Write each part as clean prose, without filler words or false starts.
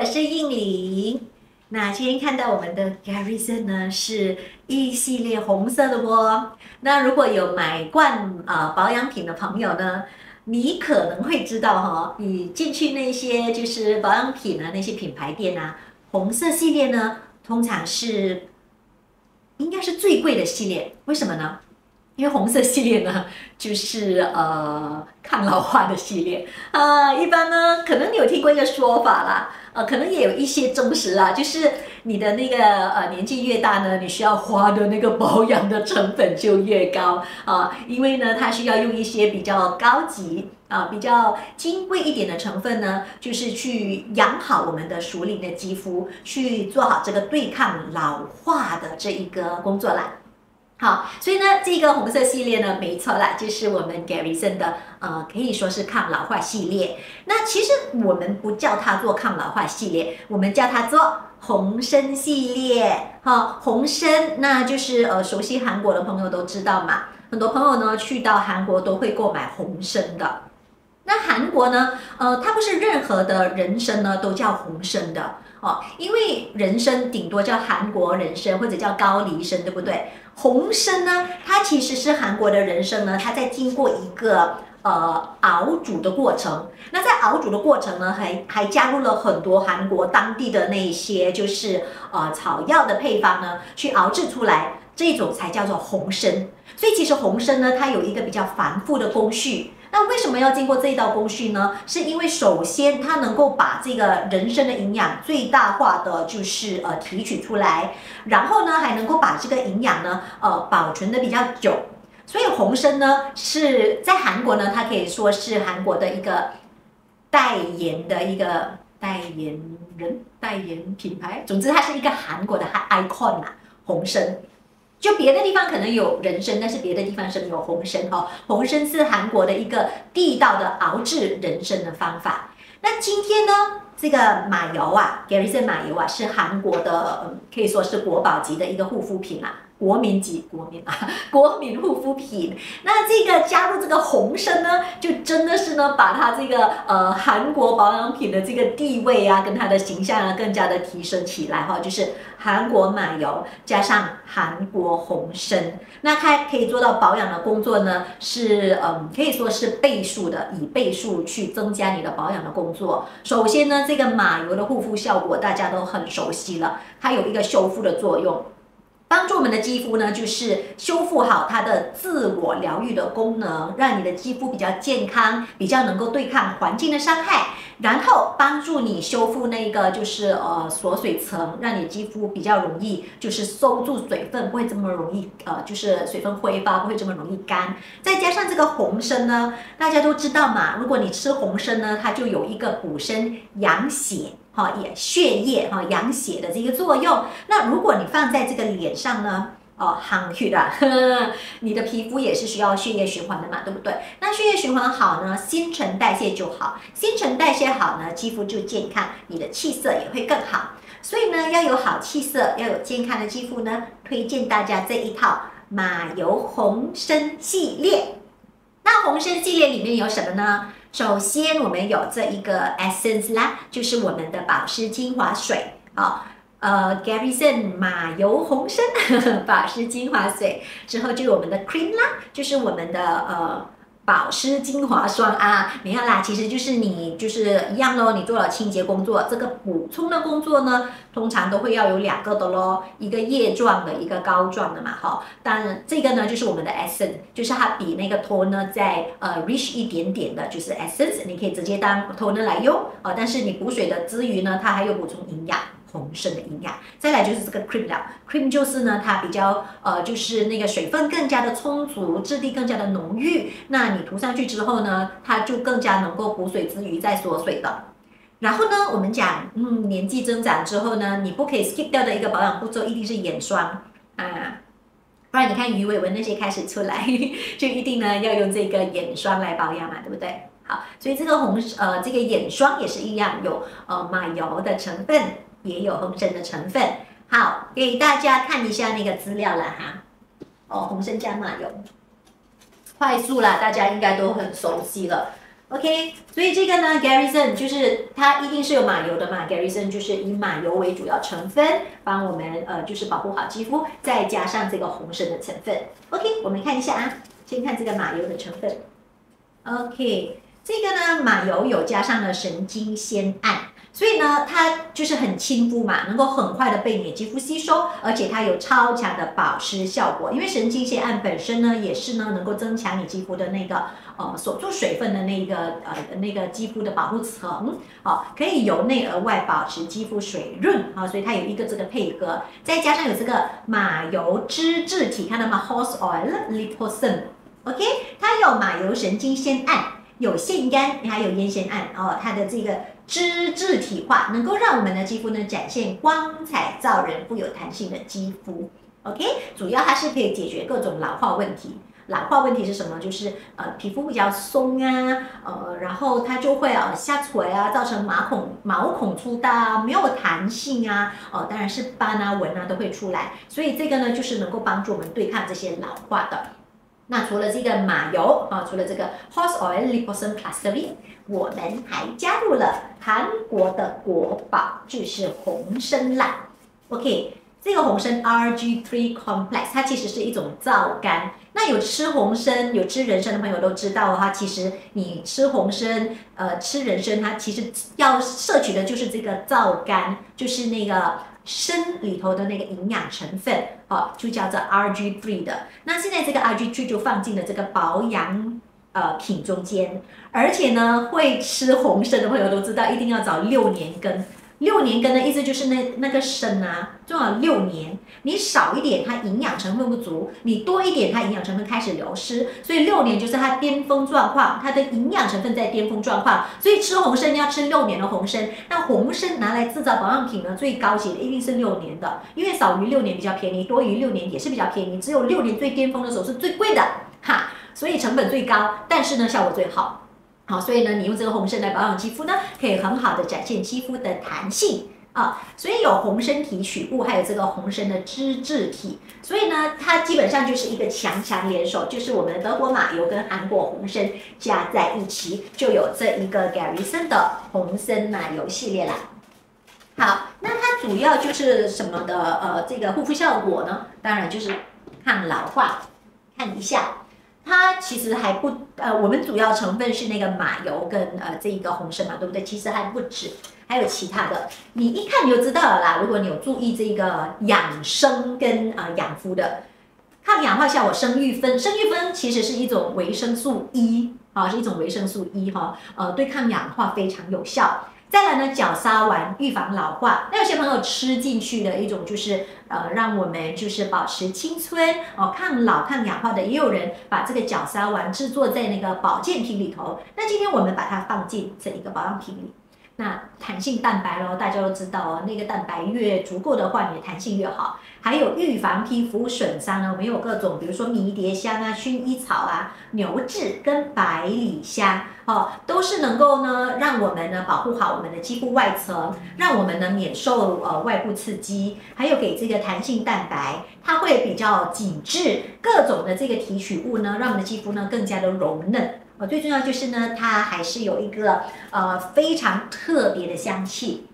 我是应玲。那今天看到我们的 Guerisson 呢，是一系列红色的哦。那如果有买罐保养品的朋友呢，你可能会知道哈，你进去那些就是保养品啊，那些品牌店啊，红色系列呢，通常是应该是最贵的系列，为什么呢？ 因为红色系列呢，就是抗老化的系列一般呢，可能你有听过一个说法啦，可能也有一些忠实啦，就是你的那个年纪越大呢，你需要花的那个保养的成本就越高因为呢，它需要用一些比较高级比较金贵一点的成分呢，就是去养好我们的熟龄的肌肤，去做好这个对抗老化的这一个工作啦。 好，所以呢，这个红色系列呢，没错啦，就是我们 Guerisson 的可以说是抗老化系列。那其实我们不叫它做抗老化系列，我们叫它做红参系列。红参那就是熟悉韩国的朋友都知道嘛，很多朋友呢去到韩国都会购买红参的。那韩国呢，它不是任何的人参呢都叫红参的。 因为人参顶多叫韩国人参或者叫高丽参，对不对？红参呢，它其实是韩国的人参呢，它在经过一个熬煮的过程。那在熬煮的过程呢，还加入了很多韩国当地的那些就是草药的配方呢，去熬制出来，这种才叫做红参。所以其实红参呢，它有一个比较繁复的工序。 那为什么要经过这一道工序呢？是因为首先它能够把这个人参的营养最大化的就是提取出来，然后呢还能够把这个营养呢保存的比较久，所以红参呢是在韩国呢它可以说是韩国的一个代言品牌，总之它是一个韩国的 icon 啊，红参。 就别的地方可能有人参，但是别的地方是没有红参红参是韩国的一个地道的熬制人参的方法。那今天呢，这个马油啊 ，Guerisson 马油啊，是韩国的可以说是国宝级的一个护肤品啊，国民护肤品。那这个加入这个红参呢，就真的是呢，把它这个韩国保养品的这个地位啊，跟它的形象啊，更加的提升起来就是韩国马油加上韩国红参，那它可以做到保养的工作呢，是可以说是倍数的，以倍数去增加你的保养的工作。首先呢，这个马油的护肤效果大家都很熟悉了，它有一个修复的作用。 帮助我们的肌肤呢，就是修复好它的自我疗愈的功能，让你的肌肤比较健康，比较能够对抗环境的伤害，然后帮助你修复那个就是锁水层，让你肌肤比较容易就是收住水分，不会这么容易就是水分挥发，不会这么容易干。再加上这个红参呢，大家都知道嘛，如果你吃红参呢，它就有一个补身养血。 也血液养血的这个作用。那如果你放在这个脸上呢，含血的，你的皮肤也是需要血液循环的嘛，对不对？那血液循环好呢，新陈代谢就好，新陈代谢好呢，肌肤就健康，你的气色也会更好。所以呢，要有好气色，要有健康的肌肤呢，推荐大家这一套马油红参系列。那红参系列里面有什么呢？ 首先，我们有这一个 essence 啦，就是我们的保湿精华水Guerisson 马油红参保湿精华水，之后就是我们的 cream 啦，就是我们的保湿精华霜啊，没有啦，其实就是你就是一样咯，你做了清洁工作，这个补充的工作呢，通常都会要有两个的咯，一个液状的，一个膏状的嘛，当然这个呢就是我们的 essence， 就是它比那个 toner 再rich 一点点的，就是 essence， 你可以直接当 toner 来用但是你补水的之余呢，它还有补充营养。 红参的营养，再来就是这个 cream 了 ，cream 就是呢，它比较就是那个水分更加的充足，质地更加的浓郁。那你涂上去之后呢，它就更加能够补水之余再锁水的。然后呢，我们讲，年纪增长之后呢，你不可以 skip 掉的一个保养步骤一定是眼霜啊。 不然你看鱼尾纹那些开始出来，就一定呢要用这个眼霜来保养嘛，对不对？好，所以这个这个眼霜也是一样，有马油的成分，也有红参的成分。好，给大家看一下那个资料了哈。红参加马油，快速啦，大家应该都很熟悉了。OK， 所以这个呢 ，Guerisson 就是它一定是有马油的嘛 ，Guerisson 就是以马油为主要成分，帮我们就是保护好肌肤，再加上这个红参的成分。OK， 我们看一下啊，先看这个马油的成分。OK， 这个呢马油有加上了神经酰胺，所以呢它就是很亲肤嘛，能够很快的被你肌肤吸收，而且它有超强的保湿效果，因为神经酰胺本身呢也是呢能够增强你肌肤的那个。 锁住水分的那个肌肤的保护层，哦，可以由内而外保持肌肤水润啊，所以它有一个这个配合，再加上有这个马油脂质体，看到吗 ？Horse Oil liposome，OK， 它有马油神经酰胺，有腺苷，还有烟酰胺哦，它的这个脂质体化，能够让我们的肌肤呢展现光彩照人、富有弹性的肌肤 ，OK， 主要它是可以解决各种老化问题。 老化问题是什么？就是皮肤比较松啊，然后它就会下垂啊，造成毛孔粗大啊，没有弹性啊，当然是斑啊、纹啊都会出来。所以这个呢，就是能够帮助我们对抗这些老化的。那除了这个马油啊，除了这个 Horse Oil Liposome Plus 我们还加入了韩国的国宝，就是红参啦。OK。 这个红参 RG3 complex， 它其实是一种皂苷。那有吃红参、有吃人参的朋友都知道哈，其实你吃红参、吃人参，它其实要摄取的就是这个皂苷，就是那个参里头的那个营养成分，哦，就叫做 RG3 的。那现在这个 RG3 就放进了这个保养。 品中间，而且呢，会吃红参的朋友都知道，一定要找6年根。6年根的意思就是那个参啊，最好6年。你少一点，它营养成分不足；你多一点，它营养成分开始流失。所以6年就是它巅峰状况，它的营养成分在巅峰状况。所以吃红参要吃6年的红参。那红参拿来制造保养品呢，最高级的一定是6年的，因为少于6年比较便宜，多于6年也是比较便宜。只有6年最巅峰的时候是最贵的，哈。 所以成本最高，但是呢效果最好。好，所以呢你用这个红参来保养肌肤呢，可以很好的展现肌肤的弹性啊。所以有红参提取物，还有这个红参的脂质体，所以呢它基本上就是一个强联手，就是我们的德国马油跟韩国红参加在一起，就有这一个 Guerisson 的红参马油系列啦。好，那它主要就是什么的这个护肤效果呢？当然就是抗老化，看一下。 它其实还不我们主要成分是那个马油跟这一个红参嘛，对不对？其实还不止，还有其他的，你一看你就知道了啦。如果你有注意这个养生跟养肤的抗氧化效果，生育酚，生育酚其实是一种维生素 E 啊，是一种维生素 E 哈，对抗氧化非常有效。 再来呢，角鲨烷预防老化。那有些朋友吃进去的一种就是让我们就是保持青春哦，抗老抗氧化的。也有人把这个角鲨烷制作在那个保健品里头。那今天我们把它放进这一个保养品里。那弹性蛋白咯，大家都知道哦，那个蛋白越足够的话，你的弹性越好。还有预防皮肤损伤呢，我们有各种，比如说迷迭香啊、薰衣草啊、牛至跟百里香。 哦，都是能够呢，让我们呢保护好我们的肌肤外层，让我们呢免受外部刺激，还有给这个弹性蛋白，它会比较紧致，各种的这个提取物呢，让我们的肌肤呢更加的柔嫩。最重要就是呢，它还是有一个非常特别的香气。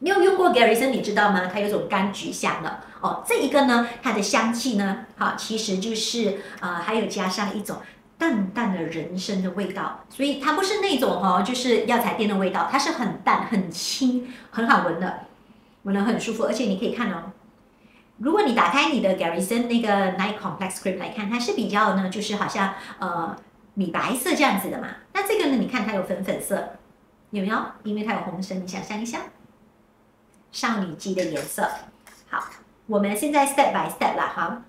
你有用过 Guerisson 你知道吗？它有种柑橘香的哦，这一个呢，它的香气呢，好、哦，其实就是还有加上一种。 淡淡的人参的味道，所以它不是那种哈、哦，就是药材店的味道，它是很淡、很轻、很好闻的，闻得很舒服。而且你可以看哦，如果你打开你的 Guerisson 那个 Night Complex Cream 来看，它是比较呢，就是好像米白色这样子的嘛。那这个呢，你看它有粉色，有没有？因为它有红参，你想象一下，少女肌的颜色。好，我们现在 step by step 啦，哈。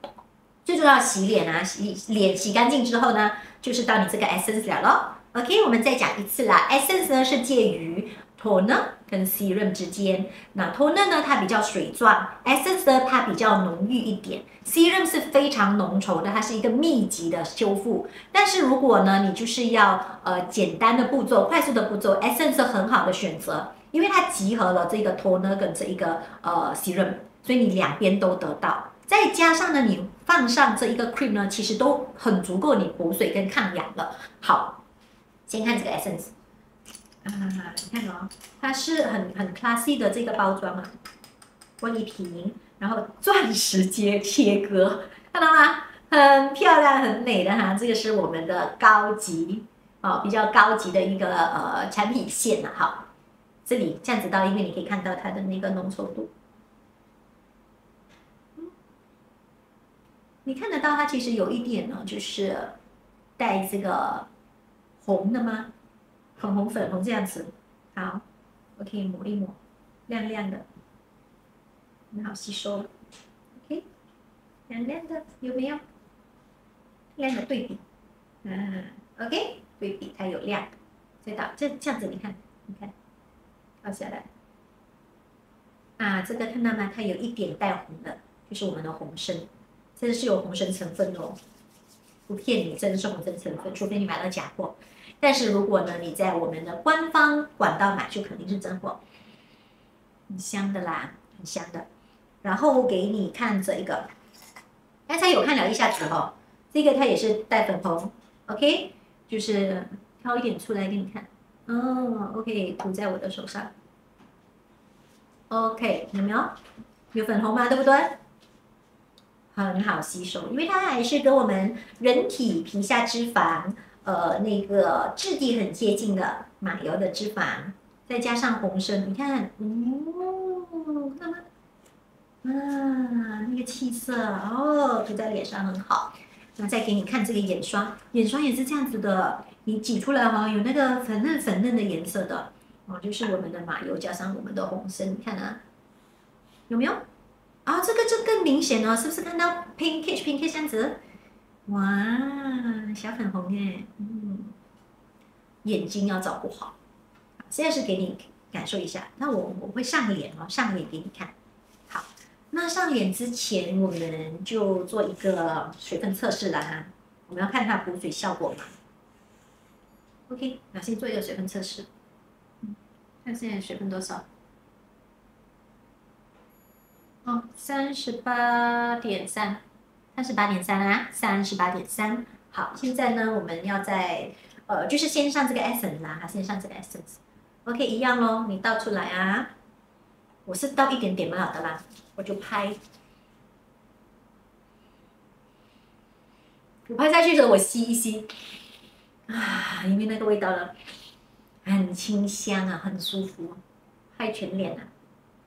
最重要洗脸啊，洗干净之后呢，就是到你这个 essence 了咯。OK， 我们再讲一次啦。essence 呢是介于 toner 跟 serum 之间。那 toner 呢它比较水状 ，essence 呢它比较浓郁一点 ，serum 是非常浓稠的，它是一个密集的修复。但是如果呢你就是要简单的步骤、快速的步骤 ，essence 是很好的选择，因为它集合了这个 toner 跟这一个serum， 所以你两边都得到。 再加上呢，你放上这一个 cream 呢，其实都很足够你补水跟抗氧了。好，先看这个 essence， 啊，你看哦，它是很 classy 的这个包装啊，玻璃瓶，然后钻石切割，看到吗？很漂亮，很美的哈。这个是我们的高级哦，比较高级的一个产品线了、啊、哈。这里这样子到，因为你可以看到它的那个浓稠度。 你看得到它其实有一点呢，就是带这个红的吗？粉红粉红这样子，好 ，OK， 抹一抹，亮亮的，很好吸收 ，OK， 亮亮的有没有？亮的对比，OK， 对比它有亮，再到这样子，你看，倒下来，啊，这个看到吗？它有一点带红的，就是我们的红参。 这是有红参成分哦，不骗你，真的是红参成分，除非你买了假货。但是如果呢，你在我们的官方管道买，就肯定是真货，很香的啦，很香的。然后给你看这一个，刚才有看了一下子哦，这个它也是带粉红 ，OK， 就是挑一点出来给你看，嗯 ，OK， 涂在我的手上 ，OK， 有没有？有粉红吗？对不对？ 很好吸收，因为它还是跟我们人体皮下脂肪，那个质地很接近的马油的脂肪，再加上红参，你看，哦，看到吗？啊，那个气色哦，涂在脸上很好。那再给你看这个眼霜，眼霜也是这样子的，你挤出来哦，有那个粉嫩的颜色的哦，就是我们的马油加上我们的红参，你看啊，有没有？ 啊、哦，这个就更明显哦，是不是看到 pinkish 这样子？哇，小粉红耶，嗯，眼睛要照顾好。现在是给你感受一下，那我会上脸哦，上脸给你看。好，那上脸之前我们就做一个水分测试啦，我们要看它补水效果嘛。OK， 那先做一个水分测试，嗯，看现在水分多少。 哦，38.3，38.3啊，38.3。好，现在呢，我们要在就是先上这个 essence 啦，先上这个 essence。OK， 一样咯，你倒出来啊。我是倒一点点蛮好的啦，我就拍。我拍下去的时候，我吸一吸，啊，因为那个味道呢，很清香啊，很舒服，拍全脸啊。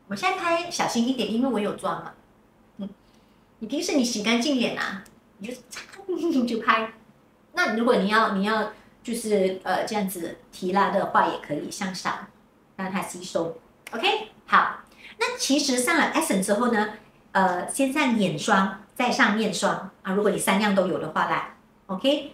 我现在拍小心一点，因为我有妆嘛。嗯，你平时你洗干净脸啊，你就就拍。那如果你要就是这样子提拉的话，也可以向上让它吸收。OK， 好。那其实上了 essence 之后呢，先上眼霜，再上面霜啊。如果你3样都有的话啦 ，OK，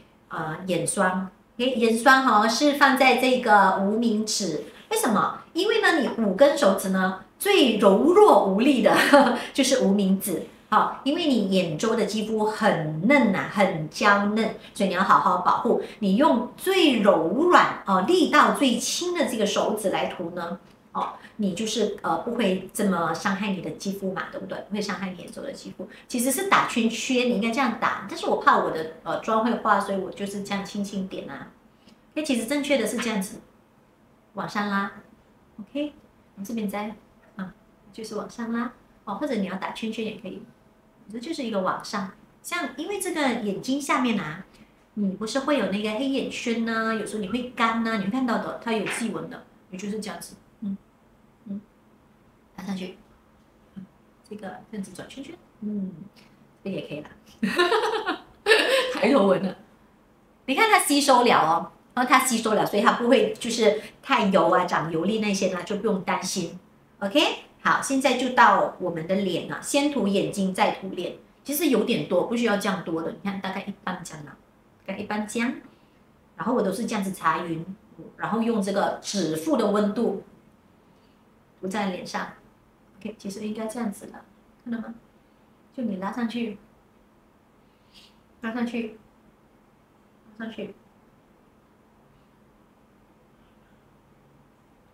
眼霜 ，OK， 眼霜哦是放在这个无名指，为什么？因为呢，你5根手指呢。 最柔弱无力的就是无名指，好，因为你眼周的肌肤很嫩呐、啊，很娇嫩，所以你要好好保护。你用最柔软哦，力道最轻的这个手指来涂呢，哦，你就是不会这么伤害你的肌肤嘛，对不对？不会伤害你眼周的肌肤，其实是打圈圈，你应该这样打。但是我怕我的妆会化，所以我就是这样轻轻点啊。哎，其实正确的是这样子，往上拉 ，OK， 我这边再。 就是往上拉哦，或者你要打圈圈也可以，这就是一个往上。像因为这个眼睛下面啊，你不是会有那个黑眼圈呢、啊？有时候你会干呢、啊，你会看到的，它有细纹的，也就是这样子，嗯嗯，打上去，嗯、这个这样子转圈圈，嗯，这个也可以啦，抬头纹了，你看它吸收了哦，然后它吸收了，所以它不会就是太油啊、长油粒那些呢，就不用担心 ，OK。 好，现在就到我们的脸了，先涂眼睛，再涂脸。其实有点多，不需要这样多的。你看，大概1半浆啊，大概1半浆。然后我都是这样子搽匀，然后用这个指腹的温度涂在脸上。OK， 其实应该这样子了，看到吗？就你拉上去，拉上去，拉上去。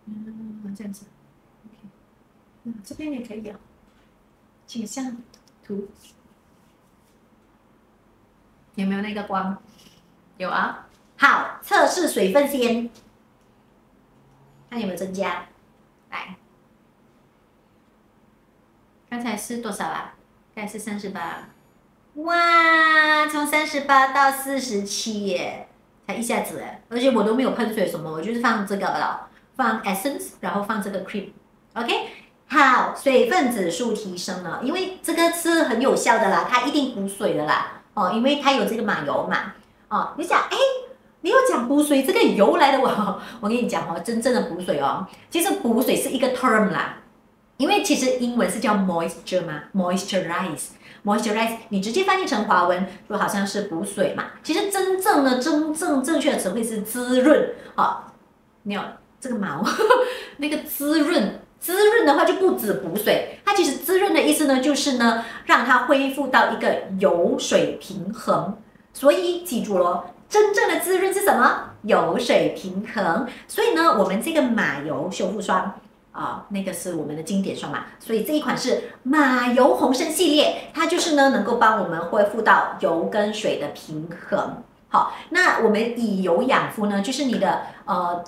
嗯，这样子。 嗯、这边也可以啊，倾向涂，有没有那个光？有啊，好，测试水分先，看有没有增加。来，刚才是多少啊？刚才是38。哇，从38到47耶，才一下子耶！而且我都没有喷水什么，我就是放这个了，放 essence， 然后放这个 cream。OK， 好，水分指数提升了，因为这个是很有效的啦，它一定补水的啦。哦，因为它有这个马油嘛。哦，你想，哎，你又讲补水，这个油来的我跟你讲哦，真正的补水哦，其实补水是一个 term 啦，因为其实英文是叫 moisture 嘛 ，moisturize，moisturize， 你直接翻译成华文就好像是补水嘛，其实真正正确的词汇是滋润。好，你有这个毛那个滋润。滋润的话就不止补水，它其实滋润的意思呢，就是呢让它恢复到一个油水平衡。所以记住咯，真正的滋润是什么？油水平衡。所以呢，我们这个马油修复霜啊、那个是我们的经典霜嘛，所以这一款是马油红参系列，它就是呢能够帮我们恢复到油跟水的平衡。好，那我们以油养肤呢，就是你的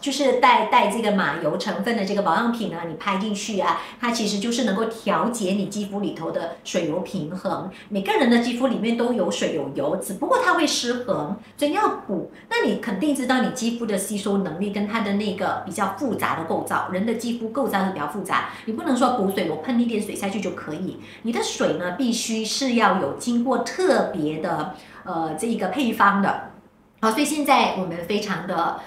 就是带这个马油成分的这个保养品呢，你拍进去啊，它其实就是能够调节你肌肤里头的水油平衡。每个人的肌肤里面都有水有油，只不过它会失衡，所以你要补。那你肯定知道你肌肤的吸收能力跟它的那个比较复杂的构造，人的肌肤构造是比较复杂，你不能说补水，我喷一点水下去就可以。你的水呢，必须是要有经过特别的这一个配方的。好，所以现在我们非常的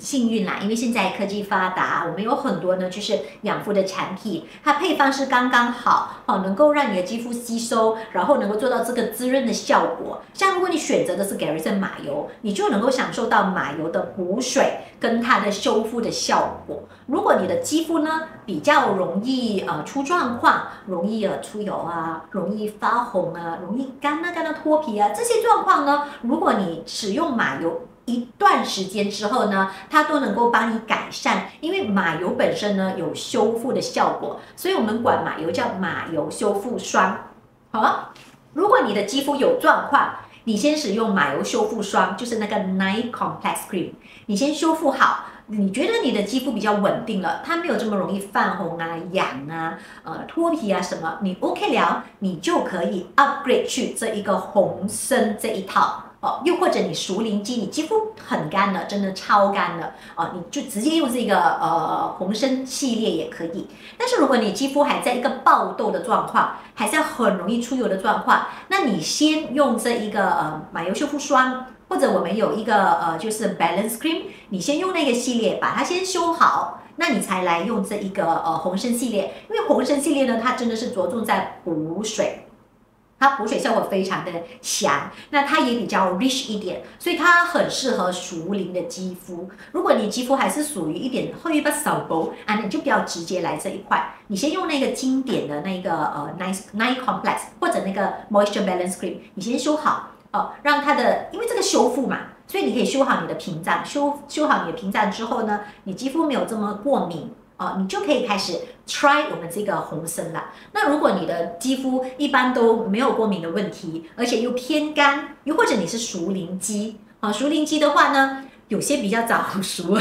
幸运啦，因为现在科技发达，我们有很多呢就是养肤的产品，它配方是刚刚好，哦，能够让你的肌肤吸收，然后能够做到这个滋润的效果。像如果你选择的是 Guerisson 马油，你就能够享受到马油的补水跟它的修复的效果。如果你的肌肤呢比较容易出状况，容易出油啊，容易发红啊，容易干啊脱皮啊，这些状况呢，如果你使用马油一段时间之后呢，它都能够帮你改善，因为马油本身呢有修复的效果，所以我们管马油叫马油修复霜。好，如果你的肌肤有状况，你先使用马油修复霜，就是那个 RG3 complex cream， 你先修复好。你觉得你的肌肤比较稳定了，它没有这么容易泛红啊、痒啊、脱皮啊什么，你 OK 了，你就可以 upgrade 去这一个红参这一套。哦，又或者你熟龄肌，你肌肤很干了，真的超干了哦，你就直接用这个红参系列也可以。但是如果你肌肤还在一个爆痘的状况，还在很容易出油的状况，那你先用这一个马油修复霜，或者我们有一个就是 balance cream， 你先用那个系列把它先修好，那你才来用这一个红参系列，因为红参系列呢，它真的是着重在补水。它补水效果非常的强，那它也比较 rich 一点，所以它很适合熟龄的肌肤。如果你肌肤还是属于一点会不少油啊，你就不要直接来这一块，你先用那个经典的那个RG3 complex 或者那个 moisture balance cream， 你先修好哦，让它的因为这个修复嘛，所以你可以修好你的屏障，修好你的屏障之后呢，你肌肤没有这么过敏。哦，你就可以开始 try 我们这个红参了。那如果你的肌肤一般都没有过敏的问题，而且又偏干，又或者你是熟龄肌，哦，熟龄肌的话呢，有些比较早熟，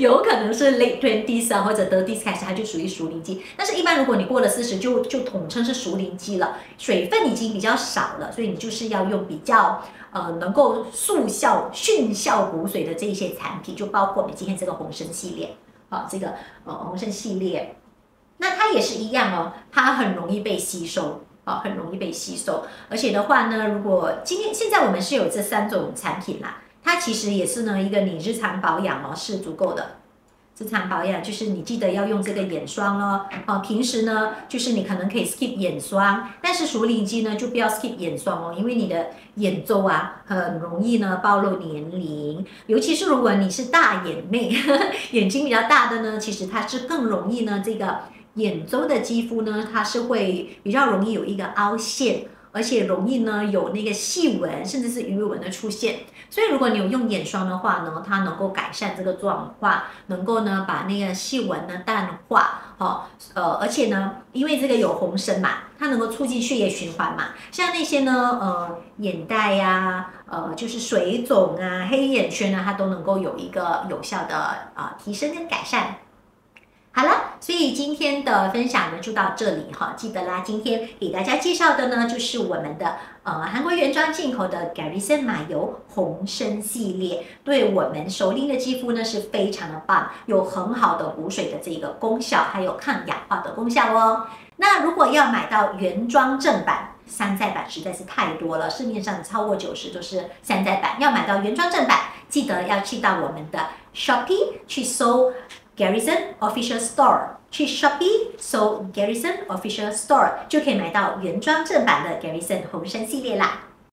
有可能是 late 20s 啊或者 30s 开始，它就属于熟龄肌。但是，一般如果你过了40就统称是熟龄肌了，水分已经比较少了，所以你就是要用比较。能够速效、迅效补水的这一些产品，就包括我们今天这个红参系列，好，这个红参系列，那它也是一样哦，它很容易被吸收，啊，很容易被吸收，而且的话呢，如果现在我们是有这三种产品啦，它其实也是呢一个你日常保养哦是足够的。日常保养就是你记得要用这个眼霜咯，哦，平时呢就是你可能可以 skip 眼霜，但是熟龄肌呢就不要 skip 眼霜哦，因为你的眼周啊很容易呢暴露年龄，尤其是如果你是大眼妹，眼睛比较大的呢，其实它是更容易呢这个眼周的肌肤呢它是会比较容易有一个凹陷。而且容易呢有那个细纹甚至是鱼尾纹的出现。所以如果你有用眼霜的话呢，它能够改善这个状况，能够呢把那个细纹呢淡化。好、而且呢，因为这个有红参嘛，它能够促进血液循环嘛。像那些呢，眼袋呀、就是水肿啊、黑眼圈啊，它都能够有一个有效的提升跟改善。 好了，所以今天的分享呢就到这里哈，记得啦，今天给大家介绍的呢就是我们的韩国原装进口的 Guerisson 马油红参系列，对我们熟龄的肌肤呢是非常的棒，有很好的补水的这个功效，还有抗氧化的功效哦。那如果要买到原装正版，山寨版实在是太多了，市面上超过90%都是山寨版，要买到原装正版，记得要去到我们的 Shopee 去搜。 Guerisson Official Store 去 Shopee 搜 Guerisson Official Store 就可以买到原装正版的 Guerisson 红参系列啦。